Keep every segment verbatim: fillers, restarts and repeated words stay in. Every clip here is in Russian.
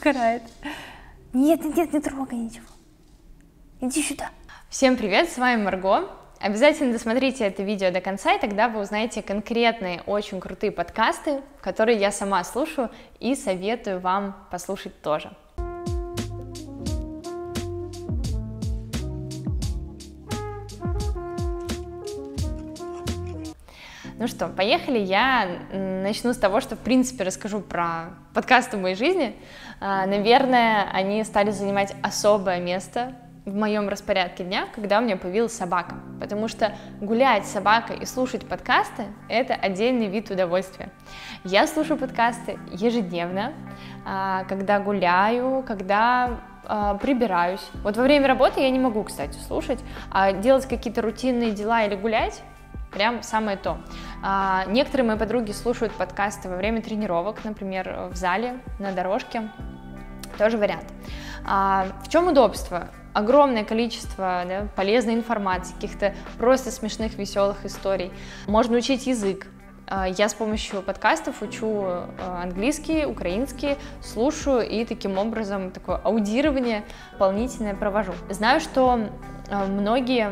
карает. Нет, нет, нет, не трогай ничего. Иди сюда. Всем привет, с вами Марго. Обязательно досмотрите это видео до конца, и тогда вы узнаете конкретные, очень крутые подкасты, которые я сама слушаю и советую вам послушать тоже. Ну что, поехали. Я начну с того, что, в принципе, расскажу про подкасты в моей жизни. Наверное, они стали занимать особое место в моем распорядке дня, когда у меня появилась собака. Потому что гулять с собакой и слушать подкасты – это отдельный вид удовольствия. Я слушаю подкасты ежедневно, когда гуляю, когда прибираюсь. Вот во время работы я не могу, кстати, слушать, а делать какие-то рутинные дела или гулять – прям самое то. А, некоторые мои подруги слушают подкасты во время тренировок, например, в зале, на дорожке. Тоже вариант. А, в чем удобство? Огромное количество, да, полезной информации, каких-то просто смешных, веселых историй. Можно учить язык. А, я с помощью подкастов учу английский, украинский, слушаю и таким образом такое аудирование дополнительное провожу. Знаю, что многие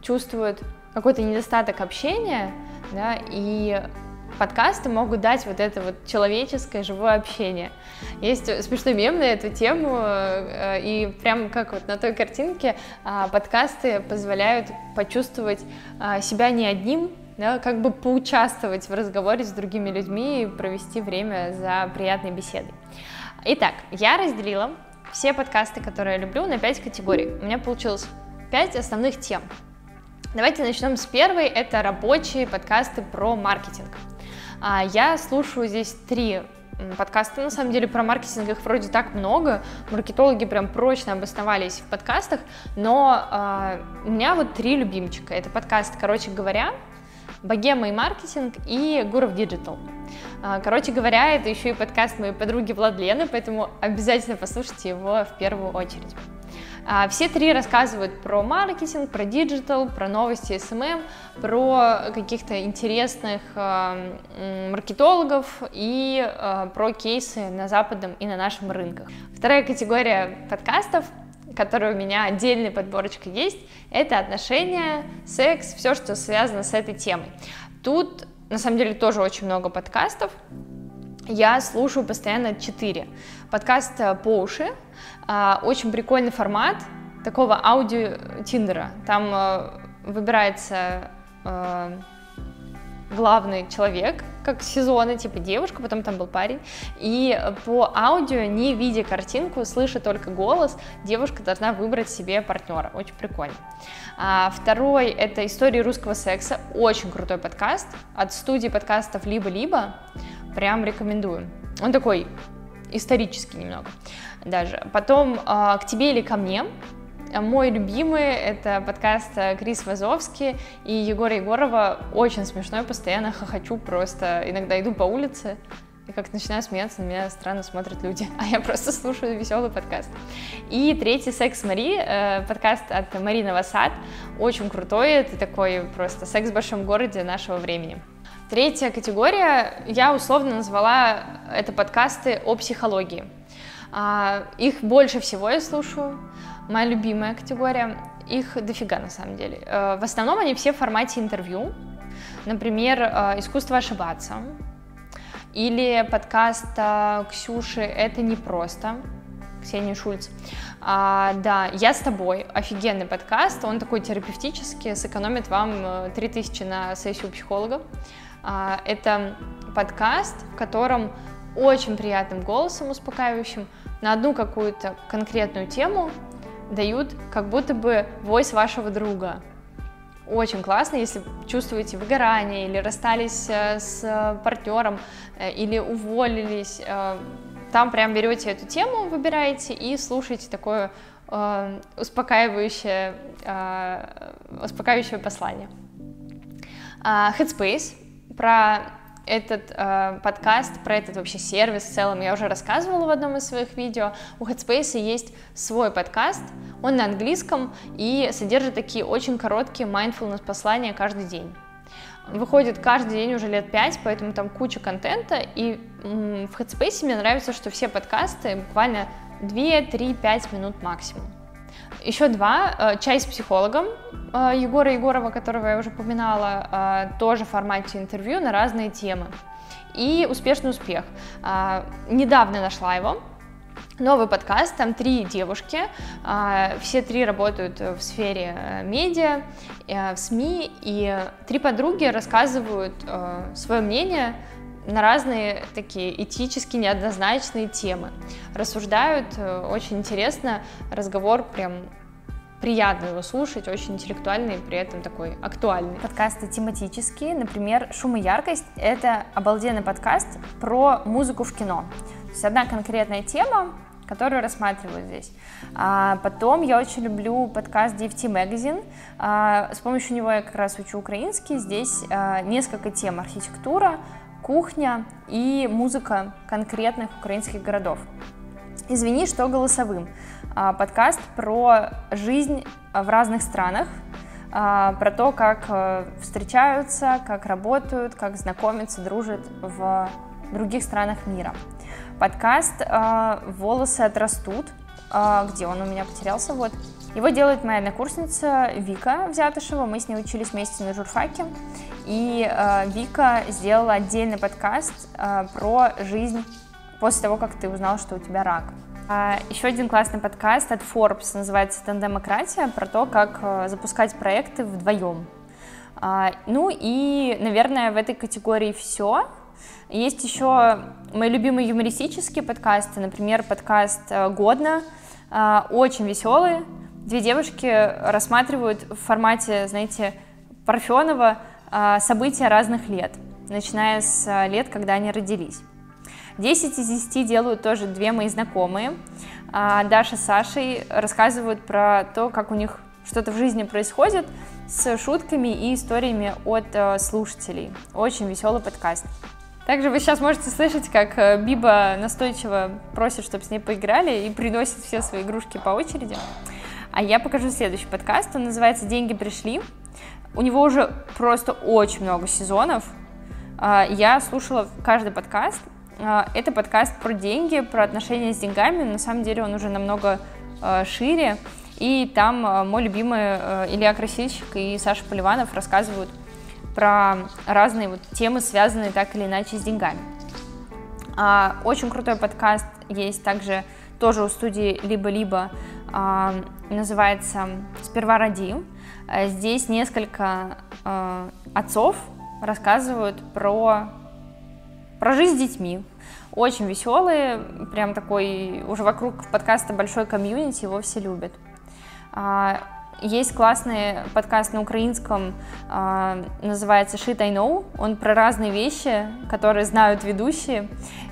чувствуют какой-то недостаток общения, да, и подкасты могут дать вот это вот человеческое, живое общение. Есть смешной мем на эту тему, и прямо как вот на той картинке, подкасты позволяют почувствовать себя не одним, да, как бы поучаствовать в разговоре с другими людьми и провести время за приятной беседой. Итак, я разделила все подкасты, которые я люблю, на пять категорий. У меня получилось пять основных тем. Давайте начнем с первой, это рабочие подкасты про маркетинг. Я слушаю здесь три подкаста, на самом деле про маркетинг их вроде так много, маркетологи прям прочно обосновались в подкастах, но у меня вот три любимчика, это подкаст, короче говоря, «Богема и маркетинг» и «Гуров Диджитал». Короче говоря, это еще и подкаст моей подруги Владлены, поэтому обязательно послушайте его в первую очередь. Все три рассказывают про маркетинг, про диджитал, про новости эс эм эм, про каких-то интересных маркетологов и про кейсы на западном и на нашем рынках. Вторая категория подкастов, которая у меня отдельная подборочка есть, это отношения, секс, все, что связано с этой темой. Тут, на самом деле, тоже очень много подкастов. Я слушаю постоянно четыре. Подкаст «По уши». Очень прикольный формат такого аудио-тиндера. Там выбирается главный человек, как сезона, типа девушка, потом там был парень. И по аудио, не видя картинку, слыша только голос, девушка должна выбрать себе партнера. Очень прикольно. А, второй – это «Истории русского секса». Очень крутой подкаст от студии подкастов «Либо-Либо». Прям рекомендую. Он такой исторический немного даже. Потом «К тебе или ко мне». Мой любимый – это подкаст Крис Вазовский и Егора Егорова. Очень смешной, постоянно хохочу просто. Иногда иду по улице и как начинаю смеяться, на меня странно смотрят люди, а я просто слушаю веселый подкаст. И третий – «Секс Мари», подкаст от Мари Новосад. Очень крутой, это такой просто секс в большом городе нашего времени. Третья категория, я условно назвала это подкасты о психологии. Их больше всего я слушаю. Моя любимая категория, их дофига на самом деле. В основном они все в формате интервью, например, «Искусство ошибаться» или подкаст Ксюши «Это непросто», Ксении Шульц. А, да, «Я с тобой», офигенный подкаст, он такой терапевтический, сэкономит вам три тысячи на сессию психолога. А, это подкаст, в котором очень приятным голосом, успокаивающим, на одну какую-то конкретную тему дают как будто бы войс вашего друга. Очень классно, если чувствуете выгорание, или расстались с партнером, или уволились. Там прям берете эту тему, выбираете и слушаете такое э, успокаивающее, э, успокаивающее послание. Headspace, про этот э, подкаст, про этот вообще сервис в целом я уже рассказывала в одном из своих видео. У Headspace есть свой подкаст, он на английском и содержит такие очень короткие mindfulness-послания каждый день. выходит каждый день уже лет пять, поэтому там куча контента, и м, в Headspace мне нравится, что все подкасты буквально две, три, пять минут максимум. Еще два, «Час с психологом» Егора Егорова, которого я уже упоминала, тоже в формате интервью на разные темы, и «Успешный успех». Недавно нашла его. Новый подкаст, там три девушки, все три работают в сфере медиа, в СМИ, и три подруги рассказывают свое мнение на разные такие этически неоднозначные темы. Рассуждают, очень интересно, разговор прям приятно его слушать, очень интеллектуальный, при этом такой актуальный. Подкасты тематические, например, «Шум и яркость» — это обалденный подкаст про музыку в кино. То есть одна конкретная тема, которую рассматривают здесь. А потом я очень люблю подкаст ди эф ти Magazine. А с помощью него я как раз учу украинский. Здесь а, несколько тем: архитектура, кухня и музыка конкретных украинских городов. «Извини, что голосовым» а, подкаст про жизнь в разных странах, а, про то, как встречаются, как работают, как знакомятся, дружат в других странах мира. Подкаст э, «Волосы отрастут», э, где он у меня потерялся, вот. Его делает моя однокурсница Вика Взятошева, мы с ней учились вместе на журфаке, и э, Вика сделала отдельный подкаст э, про жизнь после того, как ты узнал, что у тебя рак. А еще один классный подкаст от Forbes, называется «Тандемократия», про то, как э, запускать проекты вдвоем. А, ну и, наверное, в этой категории все. Есть еще мои любимые юмористические подкасты, например, подкаст «Годно», очень веселый. Две девушки рассматривают в формате, знаете, Парфенова события разных лет, начиная с лет, когда они родились. десять из десяти делают тоже две мои знакомые. Даша с Сашей рассказывают про то, как у них что-то в жизни происходит, с шутками и историями от слушателей. Очень веселый подкаст. Также вы сейчас можете слышать, как Биба настойчиво просит, чтобы с ней поиграли, и приносит все свои игрушки по очереди. А я покажу следующий подкаст, он называется «Деньги пришли». У него уже просто очень много сезонов. Я слушала каждый подкаст. Это подкаст про деньги, про отношения с деньгами. На самом деле он уже намного шире. И там мой любимый Илья Красильщик и Саша Поливанов рассказывают про разные вот темы, связанные так или иначе с деньгами. А, очень крутой подкаст есть также, тоже у студии «Либо-Либо», а, называется «Сперва роди». А, здесь несколько а, отцов рассказывают про, про жизнь с детьми. Очень веселые, прям такой, уже вокруг подкаста большой комьюнити, его все любят. А, Есть классный подкаст на украинском, называется «Shit I know». Он про разные вещи, которые знают ведущие,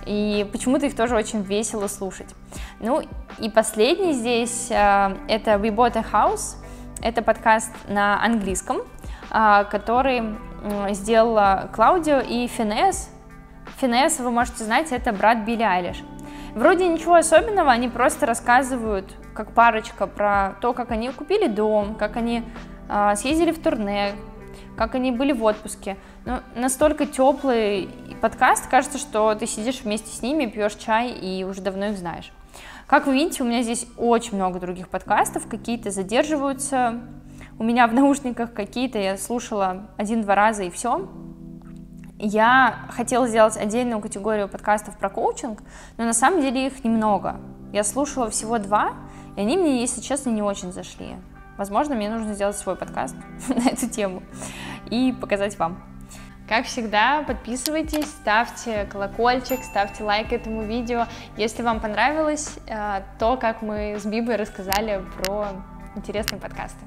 и почему-то их тоже очень весело слушать. Ну и последний здесь — это «We Bought a House». Это подкаст на английском, который сделала Клаудио и Финес. Финес, вы можете знать, это брат Билли Айлиш. Вроде ничего особенного, они просто рассказывают, как парочка, про то, как они купили дом, как они э, съездили в турне, как они были в отпуске. Ну, настолько теплый подкаст, кажется, что ты сидишь вместе с ними, пьешь чай и уже давно их знаешь. Как вы видите, у меня здесь очень много других подкастов, какие-то задерживаются у меня в наушниках, какие-то я слушала один-два раза и все. Я хотела сделать отдельную категорию подкастов про коучинг, но на самом деле их немного. Я слушала всего два, и они мне, если честно, не очень зашли. Возможно, мне нужно сделать свой подкаст на эту тему и показать вам. Как всегда, подписывайтесь, ставьте колокольчик, ставьте лайк этому видео. Если вам понравилось то, как мы с Бибой рассказали про интересные подкасты.